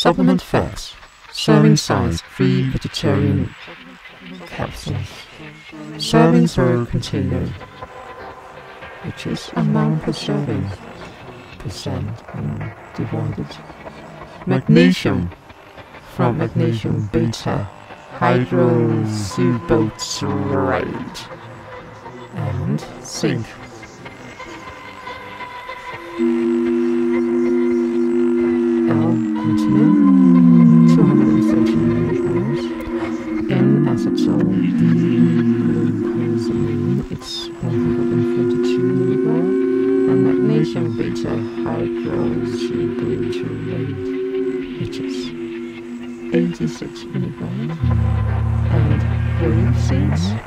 Supplement facts, serving size, free vegetarian capsules. Serving per container, which is amount per serving, percent divided. Magnesium, from magnesium beta hydroxybutyrate, and zinc. L-continent, 230 mg. N-acetyl-D-glucosamine, it's 142 mg. And magnesium beta hydroxybutyrate, which is 86 mg. And grape seeds,